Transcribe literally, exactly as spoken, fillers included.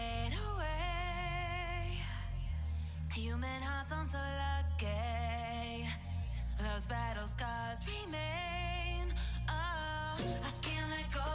fade away. Human hearts aren't so lucky. Those battle scars remain. Oh, I can't let go.